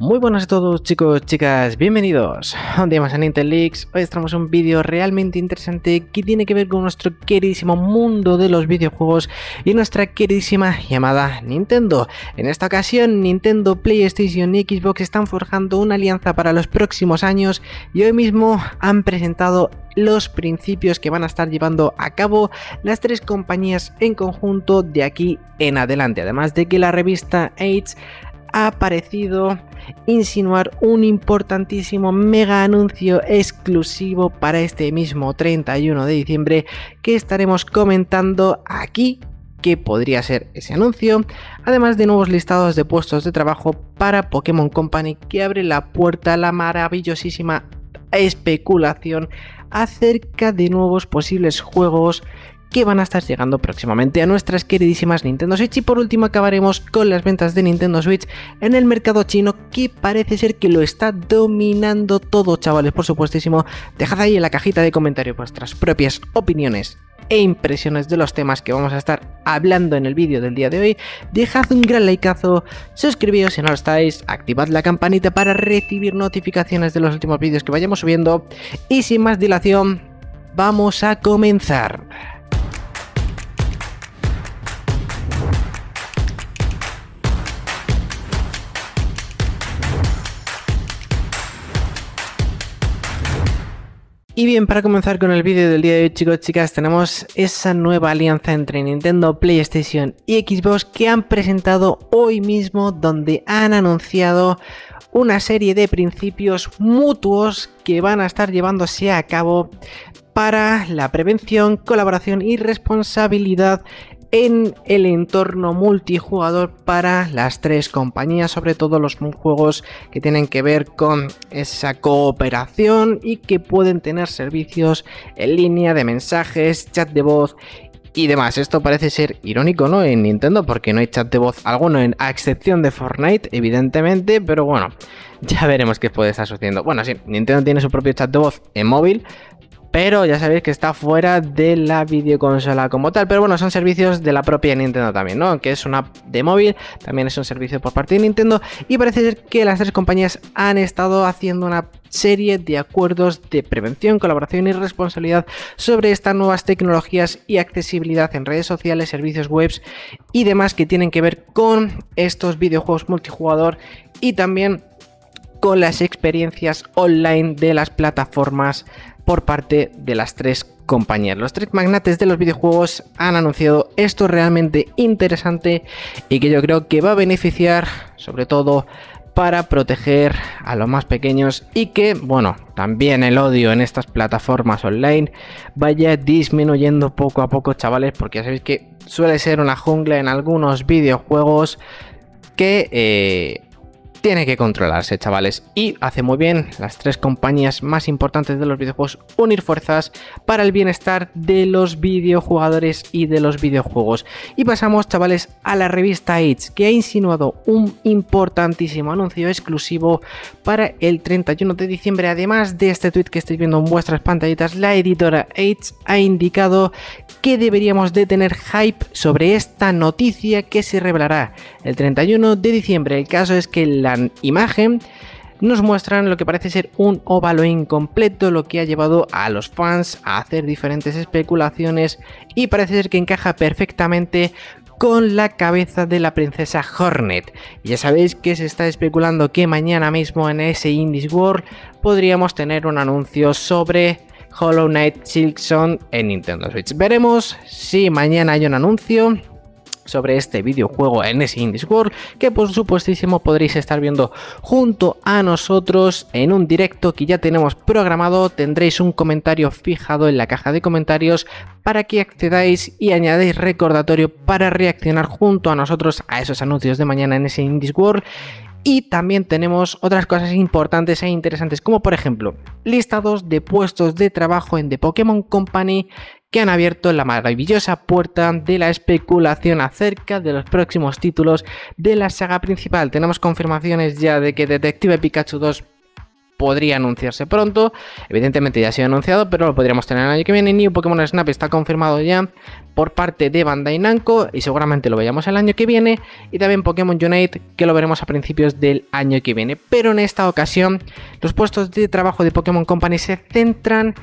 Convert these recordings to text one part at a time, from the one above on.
Muy buenas a todos, chicos, chicas, bienvenidos un día más a Nintenleaks. Hoy traemos un vídeo realmente interesante que tiene que ver con nuestro queridísimo mundo de los videojuegos y nuestra queridísima llamada Nintendo. En esta ocasión, Nintendo, PlayStation y Xbox están forjando una alianza para los próximos años y hoy mismo han presentado los principios que van a estar llevando a cabo las tres compañías en conjunto de aquí en adelante, además de que la revista Edge ha parecido insinuar un importantísimo mega anuncio exclusivo para este mismo 31 de diciembre que estaremos comentando aquí, que podría ser ese anuncio, además de nuevos listados de puestos de trabajo para Pokémon Company, que abre la puerta a la maravillosísima especulación acerca de nuevos posibles juegos que van a estar llegando próximamente a nuestras queridísimas Nintendo Switch. Y por último acabaremos con las ventas de Nintendo Switch en el mercado chino, que parece ser que lo está dominando todo, chavales. Por supuestísimo, dejad ahí en la cajita de comentarios vuestras propias opiniones e impresiones de los temas que vamos a estar hablando en el vídeo del día de hoy. Dejad un gran likeazo, suscribíos si no lo estáis, activad la campanita para recibir notificaciones de los últimos vídeos que vayamos subiendo y sin más dilación, vamos a comenzar. Y bien, para comenzar con el vídeo del día de hoy, chicos, chicas, tenemos esa nueva alianza entre Nintendo, PlayStation y Xbox que han presentado hoy mismo, donde han anunciado una serie de principios mutuos que van a estar llevándose a cabo para la prevención, colaboración y responsabilidad en el entorno multijugador para las tres compañías, sobre todo los juegos que tienen que ver con esa cooperación y que pueden tener servicios en línea de mensajes, chat de voz y demás. Esto parece ser irónico, ¿no?, en Nintendo, porque no hay chat de voz alguno, a excepción de Fortnite, evidentemente, pero bueno, ya veremos qué puede estar sucediendo. Bueno, sí, Nintendo tiene su propio chat de voz en móvil, pero ya sabéis que está fuera de la videoconsola como tal. Pero bueno, son servicios de la propia Nintendo también, ¿no? Aunque es una app de móvil, también es un servicio por parte de Nintendo. Y parece ser que las tres compañías han estado haciendo una serie de acuerdos de prevención, colaboración y responsabilidad sobre estas nuevas tecnologías y accesibilidad en redes sociales, servicios web y demás que tienen que ver con estos videojuegos multijugador y también con las experiencias online de las plataformas por parte de las tres compañías. Los tres magnates de los videojuegos han anunciado esto realmente interesante y que yo creo que va a beneficiar, sobre todo para proteger a los más pequeños y que, bueno, también el odio en estas plataformas online vaya disminuyendo poco a poco, chavales, porque ya sabéis que suele ser una jungla en algunos videojuegos que tiene que controlarse, chavales, y hace muy bien las tres compañías más importantes de los videojuegos unir fuerzas para el bienestar de los videojugadores y de los videojuegos. Y pasamos, chavales, a la revista Edge, que ha insinuado un importantísimo anuncio exclusivo para el 31 de diciembre. Además de este tweet que estáis viendo en vuestras pantallitas, la editora Edge ha indicado que deberíamos de tener hype sobre esta noticia que se revelará el 31 de diciembre. El caso es que la imagen nos muestran lo que parece ser un óvalo incompleto, lo que ha llevado a los fans a hacer diferentes especulaciones y parece ser que encaja perfectamente con la cabeza de la princesa Hornet. Ya sabéis que se está especulando que mañana mismo en ese Indie World podríamos tener un anuncio sobre Hollow Knight Silksong en Nintendo Switch. Veremos si mañana hay un anuncio sobre este videojuego en ese Indie World, que por supuestísimo podréis estar viendo junto a nosotros en un directo que ya tenemos programado. Tendréis un comentario fijado en la caja de comentarios para que accedáis y añadáis recordatorio para reaccionar junto a nosotros a esos anuncios de mañana en ese Indie World. Y también tenemos otras cosas importantes e interesantes, como por ejemplo listados de puestos de trabajo en The Pokémon Company, que han abierto la maravillosa puerta de la especulación acerca de los próximos títulos de la saga principal. Tenemos confirmaciones ya de que Detective Pikachu 2 podría anunciarse pronto. Evidentemente ya ha sido anunciado, pero lo podríamos tener el año que viene. New Pokémon Snap está confirmado ya por parte de Bandai Namco y seguramente lo veamos el año que viene. Y también Pokémon Unite, que lo veremos a principios del año que viene. Pero en esta ocasión los puestos de trabajo de Pokémon Company se centran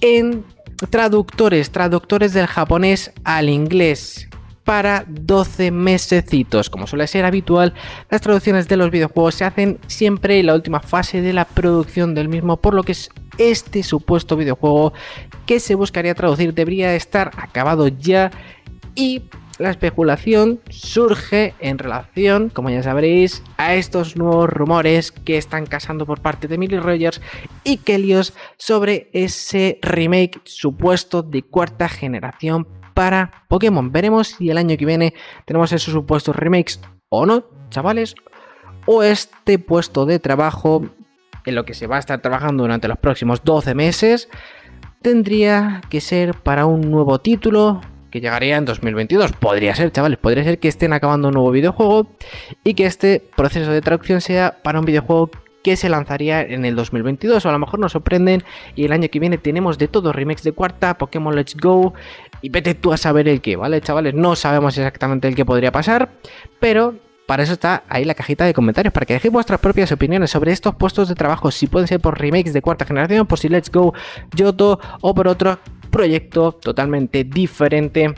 en traductores del japonés al inglés para 12 mesecitos. Como suele ser habitual, las traducciones de los videojuegos se hacen siempre en la última fase de la producción del mismo, por lo que es este supuesto videojuego que se buscaría traducir debería estar acabado ya, y la especulación surge en relación, como ya sabréis, a estos nuevos rumores que están cazando por parte de Milly Rogers y Kelios sobre ese remake supuesto de cuarta generación para Pokémon. Veremos si el año que viene tenemos esos supuestos remakes o no, chavales, o este puesto de trabajo en lo que se va a estar trabajando durante los próximos 12 meses tendría que ser para un nuevo título que llegaría en 2022, podría ser, chavales, podría ser que estén acabando un nuevo videojuego y que este proceso de traducción sea para un videojuego que se lanzaría en el 2022, o a lo mejor nos sorprenden y el año que viene tenemos de todo, remakes de cuarta, Pokémon Let's Go y vete tú a saber el qué, ¿vale, chavales? No sabemos exactamente el que podría pasar, pero para eso está ahí la cajita de comentarios, para que dejéis vuestras propias opiniones sobre estos puestos de trabajo, si pueden ser por remakes de cuarta generación, por si Let's Go, Yoto o por otro proyecto totalmente diferente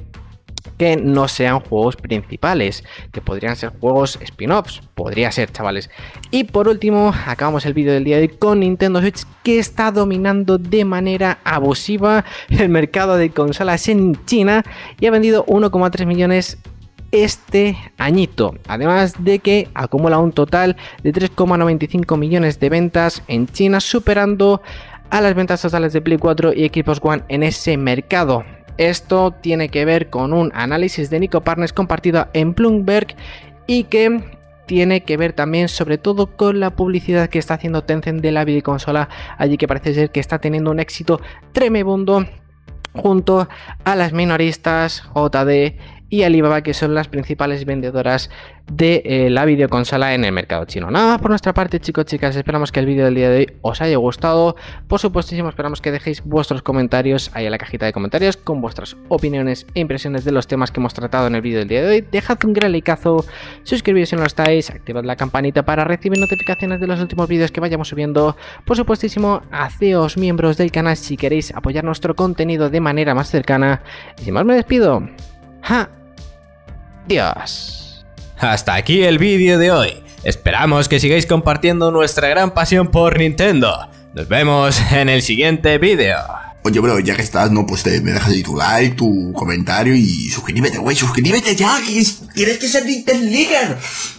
que no sean juegos principales, que podrían ser juegos spin-offs, podría ser, chavales. Y por último, acabamos el vídeo del día de hoy con Nintendo Switch, que está dominando de manera abusiva el mercado de consolas en China y ha vendido 1,3 millones este añito, además de que acumula un total de 3,95 millones de ventas en China, superando a las ventas totales de Play 4 y Xbox One en ese mercado. Esto tiene que ver con un análisis de Nico Partners compartido en Bloomberg y que tiene que ver también sobre todo con la publicidad que está haciendo Tencent de la videoconsola, allí que parece ser que está teniendo un éxito tremendo junto a las minoristas JD y Alibaba, que son las principales vendedoras de la videoconsola en el mercado chino. Nada más por nuestra parte, chicos, chicas, esperamos que el vídeo del día de hoy os haya gustado. Por supuestísimo, esperamos que dejéis vuestros comentarios ahí en la cajita de comentarios con vuestras opiniones e impresiones de los temas que hemos tratado en el vídeo del día de hoy. Dejad un gran likeazo, suscribíos si no lo estáis, activad la campanita para recibir notificaciones de los últimos vídeos que vayamos subiendo. Por supuestísimo, haceos miembros del canal si queréis apoyar nuestro contenido de manera más cercana. Y sin más me despido. ¡Ja! Dios. Hasta aquí el vídeo de hoy. Esperamos que sigáis compartiendo nuestra gran pasión por Nintendo. Nos vemos en el siguiente vídeo. Oye, bro, ya que estás, no, pues me dejas ahí tu like, tu comentario y suscríbete, güey, suscríbete ya, que tienes que ser Nintenleaks.